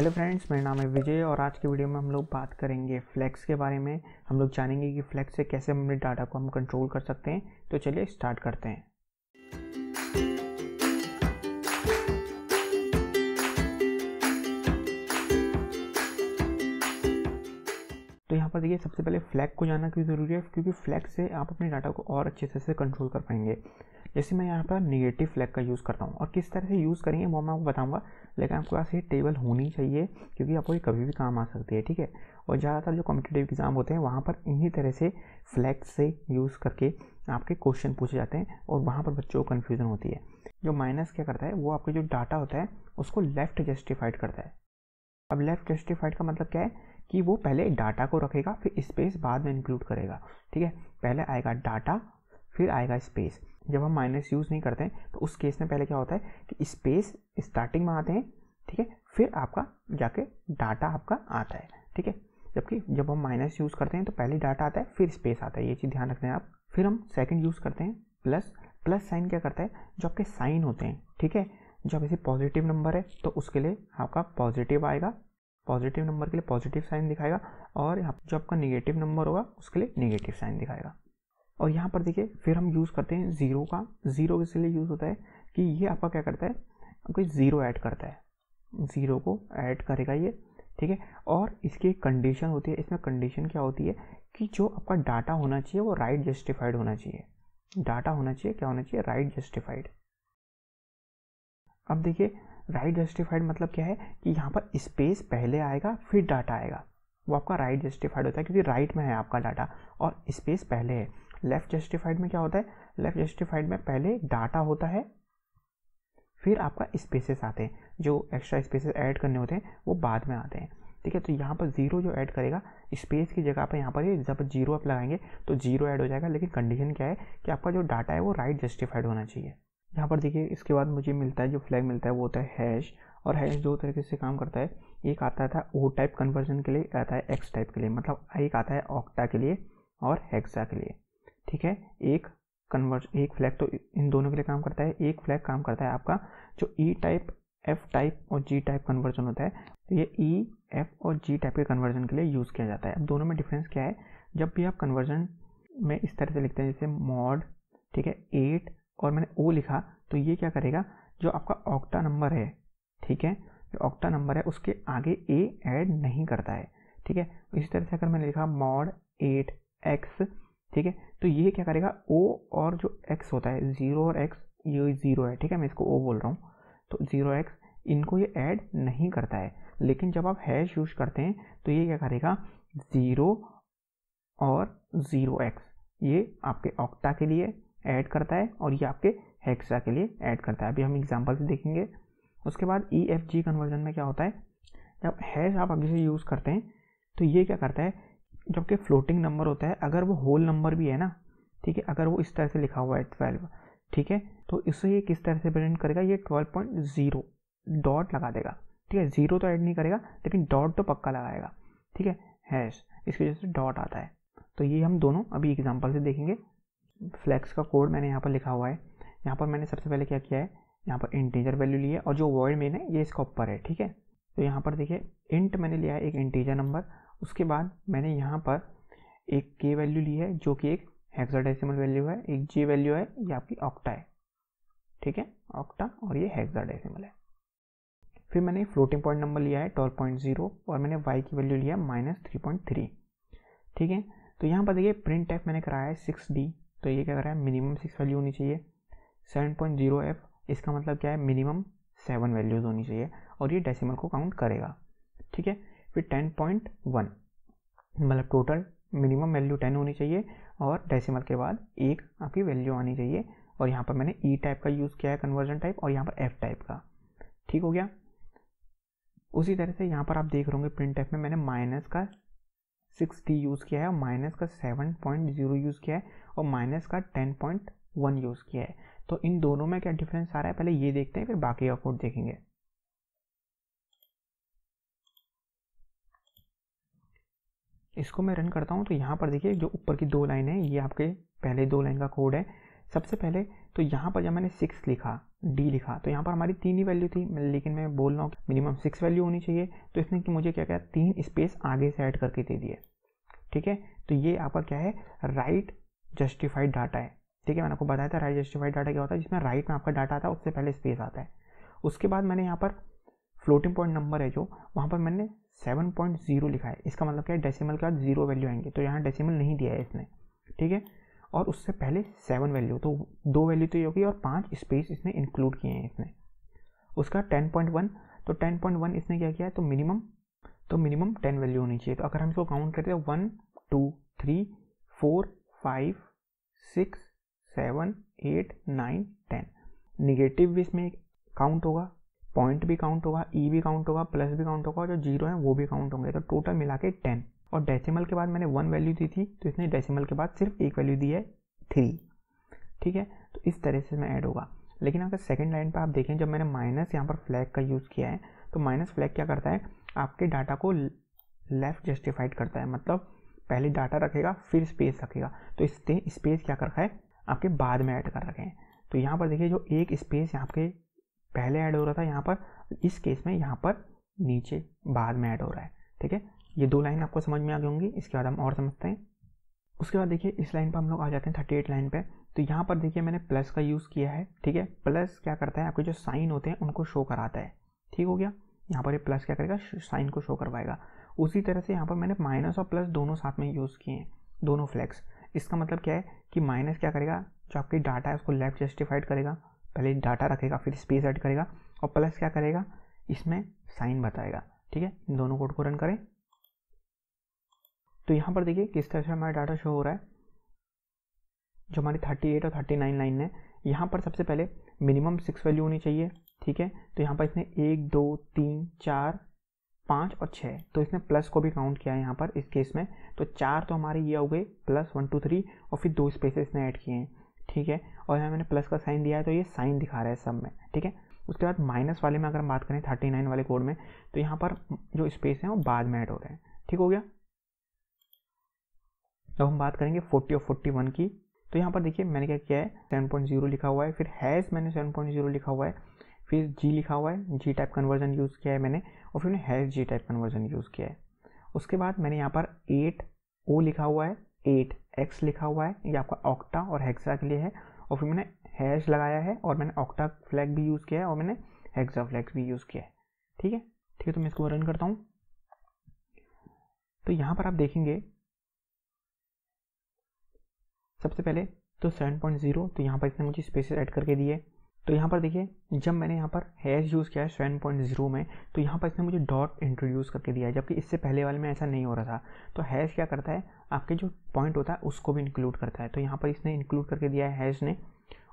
Hello friends, मेरा नाम है विजय और आज की वीडियो में हम लोग बात करेंगे फ्लैक्स के बारे में। हम लोग जानेंगे कि फ्लैक्स से कैसे हम अपने डाटा को हम कंट्रोल कर सकते हैं। तो चलिए स्टार्ट करते हैं। तो यहाँ पर देखिए, सबसे पहले फ्लैग को जाना क्यों ज़रूरी है, क्योंकि फ्लैग से आप अपने डाटा को और अच्छे से कंट्रोल कर पाएंगे। जैसे मैं यहाँ पर नेगेटिव फ्लैग का यूज़ करता हूँ और किस तरह से यूज़ करेंगे वो मैं आपको बताऊँगा, लेकिन आपके पास ये टेबल होनी चाहिए क्योंकि आपको ये कभी भी काम आ सकती है, ठीक है। और ज़्यादातर जो कॉम्पिटिटिव एग्ज़ाम होते हैं वहाँ पर इन्हीं तरह से फ्लैग से यूज़ करके आपके क्वेश्चन पूछे जाते हैं और वहाँ पर बच्चों को कन्फ्यूज़न होती है। जो माइनस क्या करता है, वो आपके जो डाटा होता है उसको लेफ़्ट जस्टिफाइड करता है। अब लेफ़्ट जस्टिफाइड का मतलब क्या है कि वो पहले डाटा को रखेगा, फिर स्पेस बाद में इंक्लूड करेगा, ठीक है। पहले आएगा डाटा, फिर आएगा स्पेस। जब हम माइनस यूज़ नहीं करते हैं तो उस केस में पहले क्या होता है कि स्पेस स्टार्टिंग में आते हैं, ठीक है, फिर आपका जाके डाटा आपका आता है, ठीक है। जबकि जब हम माइनस यूज़ करते हैं तो पहले डाटा आता है फिर स्पेस आता है, ये चीज़ ध्यान रखते हैं आप। फिर हम सेकेंड यूज़ करते हैं प्लस। प्लस साइन क्या करता है, जो आपके साइन होते हैं, ठीक है, जब ऐसे पॉजिटिव नंबर है तो उसके लिए आपका पॉजिटिव आएगा, पॉजिटिव नंबर के लिए पॉजिटिव साइन दिखाएगा, और यहाँ जो आपका नेगेटिव नंबर होगा उसके लिए नेगेटिव साइन दिखाएगा। और यहाँ पर देखिए फिर हम यूज़ करते हैं ज़ीरो का। ज़ीरो इसलिए यूज़ होता है कि ये आपका क्या करता है, कोई ज़ीरो ऐड करता है, ज़ीरो को ऐड करेगा ये, ठीक है। और इसकी एक कंडीशन होती है, इसमें कंडीशन क्या होती है कि जो आपका डाटा होना चाहिए वो राइट जस्टिफाइड होना चाहिए। डाटा होना चाहिए, क्या होना चाहिए, राइट जस्टिफाइड। अब देखिए राइट जस्टिफाइड मतलब क्या है कि यहाँ पर स्पेस पहले आएगा फिर डाटा आएगा, वो आपका राइट जस्टिफाइड होता है क्योंकि राइट में है आपका डाटा और स्पेस पहले है। लेफ़्ट जस्टिफाइड में क्या होता है, लेफ़्ट जस्टिफाइड में पहले डाटा होता है फिर आपका स्पेसेस आते हैं, जो एक्स्ट्रा स्पेसेस ऐड करने होते हैं वो बाद में आते हैं, ठीक है। तो यहाँ पर जीरो जो ऐड करेगा स्पेस की जगह पर, यहाँ पर जब जीरो आप लगाएंगे तो जीरो ऐड हो जाएगा, लेकिन कंडीशन क्या है कि आपका जो डाटा है वो राइट जस्टिफाइड होना चाहिए। यहाँ पर देखिए इसके बाद मुझे मिलता है, जो फ्लैग मिलता है वो होता है हैश। और हैश दो तरीके से काम करता है, एक आता था ओ टाइप कन्वर्जन के लिए, आता है एक्स टाइप के लिए, मतलब एक आता है ऑक्टा के लिए और हेक्सा के लिए, ठीक है। एक फ्लैग तो इन दोनों के लिए काम करता है। एक फ्लैग काम करता है आपका जो ई टाइप, एफ टाइप और जी टाइप कन्वर्जन होता है, तो ये ई, एफ और जी टाइप के कन्वर्जन के लिए यूज़ किया जाता है। अब दोनों में डिफरेंस क्या है, जब भी आप कन्वर्जन में इस तरह से लिखते हैं जैसे मॉड, ठीक है, 8 और मैंने ओ लिखा, तो ये क्या करेगा, जो आपका ऑक्टा नंबर है, ठीक है, जो ऑक्टा नंबर है उसके आगे ए ऐड नहीं करता है, ठीक है। इसी तरह से अगर मैंने लिखा मॉड 8 एक्स, ठीक है, तो ये क्या करेगा, ओ और जो एक्स होता है, जीरो और एक्स, ये जीरो है, ठीक है, मैं इसको ओ बोल रहा हूँ, तो जीरो एक्स इनको ये ऐड नहीं करता है। लेकिन जब आप हैश यूज करते हैं तो ये क्या करेगा, जीरो और जीरो एक्स, ये आपके ऑक्टा के लिए ऐड करता है और ये आपके हेक्सा के लिए ऐड करता है। अभी हम एग्जांपल से देखेंगे। उसके बाद ई एफ जी कन्वर्जन में क्या होता है, जब हैश आप अभी से यूज़ करते हैं तो ये क्या करता है, जबकि फ्लोटिंग नंबर होता है, अगर वो होल नंबर भी है ना, ठीक है, अगर वो इस तरह से लिखा हुआ है 12, ठीक है, तो इससे ये किस तरह से प्रेजेंट करेगा, ये 12.0 डॉट लगा देगा, ठीक है। जीरो तो ऐड नहीं करेगा लेकिन डॉट तो पक्का लगाएगा, ठीक है, हैश, इसकी वजह से डॉट आता है। तो ये हम दोनों अभी एग्जाम्पल से देखेंगे। फ्लैक्स का कोड मैंने यहाँ पर लिखा हुआ है। यहाँ पर मैंने सबसे पहले क्या किया है, यहाँ पर इंटीजर वैल्यू ली है और जो वर्ड मेन है ये इसका ऊपर है, ठीक है। तो यहाँ पर देखिए इंट मैंने लिया है एक इंटीजर नंबर, उसके बाद मैंने यहाँ पर एक के वैल्यू ली है जो कि एक हेक्साडेसिमल वैल्यू है, एक जे वैल्यू है, ये आपकी ऑक्टा है, ठीक है, ऑक्टा, और ये हेक्साडेसिमल है। फिर मैंने फ्लोटिंग पॉइंट नंबर लिया है 12.0 और मैंने वाई की वैल्यू लिया है -3.3, ठीक है। तो यहाँ पर देखिए प्रिंट टाइप मैंने कराया है 6D, तो ये क्या कर रहा है, मिनिमम 6 वैल्यू होनी चाहिए। 7.0F, इसका मतलब क्या है, मिनिमम 7 वैल्यूज़ होनी चाहिए और ये डेसिमल को काउंट करेगा, ठीक है। फिर 10.1, मतलब टोटल मिनिमम वैल्यू 10 होनी चाहिए और डेसिमल के बाद एक आपकी वैल्यू आनी चाहिए। और यहाँ पर मैंने ई टाइप का यूज़ किया है कन्वर्जन टाइप और यहाँ पर एफ टाइप का, ठीक हो गया। उसी तरह से यहाँ पर आप देख रहे होंगे प्रिंट टाइप में मैंने माइनस का 6D यूज़ किया है और माइनस का 7.0 यूज़ किया है और माइनस का 10.1 यूज़ किया है। तो इन दोनों में क्या डिफरेंस आ रहा है पहले ये देखते हैं, फिर बाकी का कोड देखेंगे। इसको मैं रन करता हूँ तो यहाँ पर देखिए जो ऊपर की दो लाइन है ये आपके पहले दो लाइन का कोड है। सबसे पहले तो यहाँ पर जब मैंने 6 लिखा डी लिखा, तो यहाँ पर हमारी तीन ही वैल्यू थी, लेकिन मैं बोल रहा हूँ मिनिमम 6 वैल्यू होनी चाहिए, तो इसने कि मुझे क्या क्या 3 स्पेस आगे से ऐड करके दे दिए। ठीक है, तो ये आपका क्या है, राइट जस्टिफाइड डाटा है। ठीक है, मैंने आपको बताया था राइट जस्टिफाइड डाटा क्या होता है, जिसमें राइट में आपका डाटा आता है, उससे पहले स्पेस आता है। उसके बाद मैंने यहाँ पर फ्लोटिंग पॉइंट नंबर है जो, वहाँ पर मैंने 7.0 लिखा है, इसका मतलब क्या है, डेसिमल के बाद 0 वैल्यू आएंगे, तो यहाँ डेसिमल नहीं दिया है इसने। ठीक है, और उससे पहले 7 वैल्यू, तो 2 वैल्यू तो ये होगी और 5 स्पेस इसने इंक्लूड किए हैं इसने। उसका 10.1, तो 10.1 इसने क्या किया है, तो मिनिमम 10 वैल्यू होनी चाहिए। तो अगर हम इसको काउंट करते हैं 1 2 3 4 5 6 7 8 9 10, निगेटिव भी इसमें काउंट होगा, पॉइंट भी काउंट होगा, ई भी काउंट होगा, प्लस भी काउंट होगा, और जो जीरो है वो भी काउंट होंगे, तो टोटल मिला के 10। और डेसिमल के बाद मैंने 1 वैल्यू दी थी, तो इसने डेसिमल के बाद सिर्फ 1 वैल्यू दी है 3। ठीक है, तो इस तरह से इसमें ऐड होगा। लेकिन अगर सेकंड लाइन पर आप देखें, जब मैंने माइनस यहाँ पर फ्लैग का यूज़ किया है, तो माइनस फ्लैग क्या करता है, आपके डाटा को लेफ़्ट जस्टिफाइड करता है, मतलब पहले डाटा रखेगा फिर स्पेस रखेगा, तो इसने स्पेस क्या कर रखा है, आपके बाद में ऐड कर रखे हैं। तो यहाँ पर देखिए, जो एक स्पेस आपके पहले ऐड हो रहा था यहाँ पर, इस केस में यहाँ पर नीचे बाद में ऐड हो रहा है। ठीक है, ये 2 लाइन आपको समझ में आ गई होंगी। इसके बाद हम और समझते हैं। उसके बाद देखिए इस लाइन पर हम लोग आ जाते हैं 38 लाइन पे। तो यहाँ पर देखिए मैंने प्लस का यूज़ किया है। ठीक है, प्लस क्या करता है, आपके जो साइन होते हैं उनको शो कराता है। ठीक हो गया, यहाँ पर ये प्लस क्या करेगा, साइन को शो करवाएगा। उसी तरह से यहाँ पर मैंने माइनस और प्लस दोनों साथ में यूज़ किए हैं, दोनों फ्लैग्स। इसका मतलब क्या है कि माइनस क्या करेगा, जो आपकी डाटा है उसको लेफ़्ट जस्टिफाइड करेगा, पहले डाटा रखेगा फिर स्पेस ऐड करेगा, और प्लस क्या करेगा, इसमें साइन बताएगा। ठीक है, इन दोनों कोड को रन करें तो यहाँ पर देखिए किस तरह से हमारा डाटा शो हो रहा है। जो हमारी 38 और 39 लाइन है, यहाँ पर सबसे पहले मिनिमम 6 वैल्यू होनी चाहिए। ठीक है, तो यहाँ पर इसने 1 2 3 4 5 और 6, तो इसने प्लस को भी काउंट किया है यहाँ पर इस केस में। तो 4 तो हमारे ये हो गए प्लस 1 2 3, और फिर 2 स्पेसेस इसने ऐड किए हैं। ठीक है, और यहाँ मैंने प्लस का साइन दिया है, तो ये साइन दिखा रहा है सब में। ठीक है, उसके बाद माइनस वाले में अगर हम बात करें 39 वाले कोड में, तो यहाँ पर जो स्पेस है वो बाद में ऐड हो रहे हैं। ठीक हो गया, तो हम बात करेंगे 40 और 41 की। तो यहाँ पर देखिए मैंने क्या किया है, 7.0 लिखा हुआ है, फिर हैज़ मैंने 7.0 लिखा हुआ है, फिर जी लिखा हुआ है, जी टाइप कन्वर्जन यूज़ किया है मैंने, और फिर मैंने हैज़ जी टाइप कन्वर्जन यूज़ किया है। उसके बाद मैंने यहाँ पर 8 O लिखा हुआ है, 8X लिखा हुआ है, ये आपका ऑक्टा और हेक्सा के लिए है, और फिर मैंने हैश लगाया है, और मैंने ऑक्टा फ्लैग भी यूज़ किया है, और मैंने हेक्सा फ्लैग भी यूज़ किया है। ठीक है, ठीक है, तो मैं इसको रन करता हूँ। तो यहाँ पर आप देखेंगे सबसे पहले तो 7.0, तो यहाँ पर इसने मुझे स्पेसेस ऐड करके दिए। तो यहाँ पर देखिए जब मैंने यहाँ पर हैश यूज़ किया है 7.0 में, तो यहाँ पर इसने मुझे डॉट इंट्रोड्यूस करके दिया है, जबकि इससे पहले वाले में ऐसा नहीं हो रहा था। तो हैश क्या करता है, आपके जो पॉइंट होता है उसको भी इंक्लूड करता है, तो यहाँ पर इसने इंक्लूड करके दिया है हैश ने।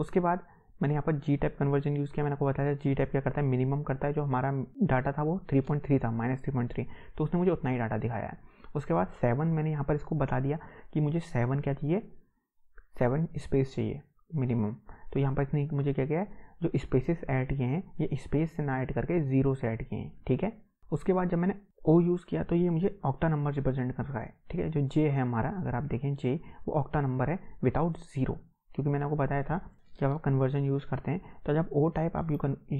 उसके बाद मैंने यहाँ पर जी टाइप कन्वर्जन यूज़ किया, मैंने आपको बताया था जी टाइप क्या करता है, मिनिमम करता है। जो हमारा डाटा था वो 3.3 था, -3.3, तो उसने मुझे उतना ही डाटा दिखाया है। उसके बाद 7 मैंने यहाँ पर इसको बता दिया कि मुझे 7 क्या चाहिए, 7 स्पेस चाहिए मिनिमम। तो यहाँ पर इसने मुझे क्या किया है, जो स्पेसेस ऐड किए हैं ये स्पेस से ना ऐड करके 0 से ऐड किए हैं। ठीक है, उसके बाद जब मैंने ओ यूज़ किया, तो ये मुझे ऑक्टा नंबर रिप्रेजेंट कर रहा है। ठीक है, जो जे है हमारा, अगर आप देखें जे वो ऑक्टा नंबर है विदाउट 0, क्योंकि मैंने आपको बताया था जब आप कन्वर्जन यूज़ करते हैं, तो जब ओ टाइप आप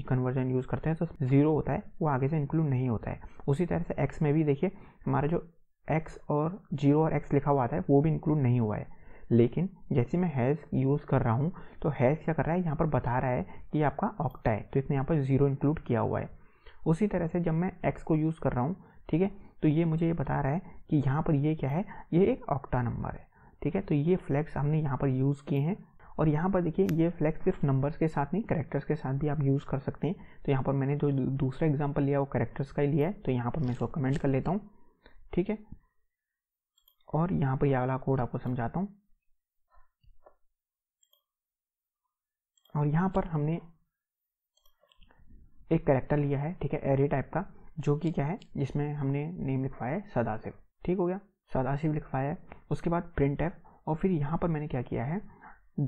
कन्वर्जन यूज़ करते हैं तो 0 होता है, वो आगे से इंक्लूड नहीं होता है। उसी तरह से एक्स में भी देखिए, हमारा जो एक्स और 0 और एक्स लिखा हुआ आता है वो भी इंक्लूड नहीं हुआ है, लेकिन जैसे मैं हैज़ यूज़ कर रहा हूँ, तो हैज़ क्या कर रहा है, यहाँ पर बता रहा है कि ये आपका ऑक्टा है, तो इसने यहाँ पर 0 इंक्लूड किया हुआ है। उसी तरह से जब मैं एक्स को यूज़ कर रहा हूँ, ठीक है, तो ये मुझे ये बता रहा है कि यहाँ पर ये क्या है, ये एक ऑक्टा नंबर है। ठीक है, तो ये फ्लैग्स हमने यहाँ पर यूज़ किए हैं। और यहाँ पर देखिए ये फ्लैग्स सिर्फ नंबर्स के साथ नहीं, कैरेक्टर्स के साथ भी आप यूज़ कर सकते हैं। तो यहाँ पर मैंने जो दूसरा एग्जाम्पल लिया वो कैरेक्टर्स का ही लिया है, तो यहाँ पर मैं इसको कमेंट कर लेता हूँ। ठीक है, और यहाँ पर यह वाला कोड आपको समझाता हूँ। और यहाँ पर हमने एक कैरेक्टर लिया है, ठीक है, एरे टाइप का, जो कि क्या है, जिसमें हमने नेम लिखवाया है सदाशिव। ठीक हो गया, सदाशिव लिखवाया है। उसके बाद प्रिंट एफ, और फिर यहाँ पर मैंने क्या किया है,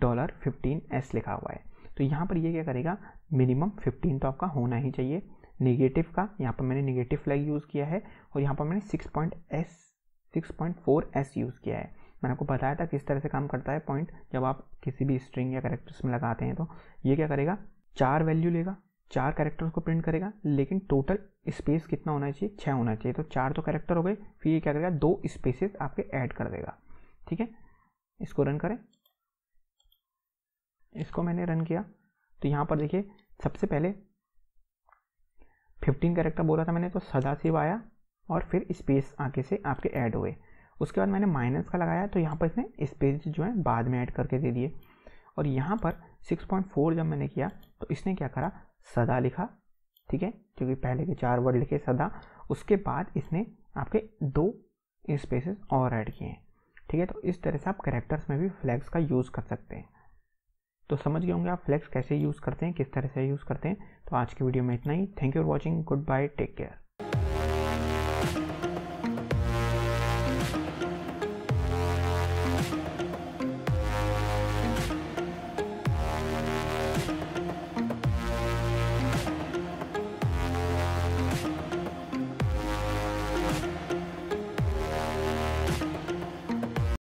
$15s लिखा हुआ है। तो यहाँ पर ये क्या करेगा, मिनिमम 15 तो आपका होना ही चाहिए। नेगेटिव का यहाँ पर मैंने नेगेटिव फ्लैग यूज़ किया है, और यहाँ पर मैंने 6.4s यूज़ किया है। मैंने आपको बताया था किस तरह से काम करता है पॉइंट, जब आप किसी भी स्ट्रिंग या कैरेक्टर्स में लगाते हैं, तो ये क्या करेगा, चार वैल्यू लेगा, चार कैरेक्टर्स को प्रिंट करेगा, लेकिन टोटल स्पेस कितना होना चाहिए, 6 होना चाहिए। तो 4 तो कैरेक्टर हो गए, फिर ये क्या करेगा, 2 स्पेसेस आपके ऐड कर देगा। ठीक है, इसको रन करें। इसको मैंने रन किया तो यहाँ पर देखिए सबसे पहले 15 कैरेक्टर बोला था मैंने, तो सदाशिव आया और फिर स्पेस आगे से आपके ऐड हुए। उसके बाद मैंने माइनस का लगाया तो यहाँ पर इसने स्पेस जो है बाद में ऐड करके दे दिए। और यहाँ पर 6.4 जब मैंने किया तो इसने क्या करा, सदा लिखा, ठीक है, क्योंकि पहले के 4 वर्ड लिखे सदा, उसके बाद इसने आपके 2 स्पेसेस और ऐड किए हैं। ठीक है, तो इस तरह से आप कैरेक्टर्स में भी फ्लैग्स का यूज़ कर सकते हैं। तो समझ गए होंगे आप फ्लैग्स कैसे यूज़ करते हैं, किस तरह से यूज़ करते हैं। तो आज की वीडियो में इतना ही। Thank you for watching. Good bye, take care.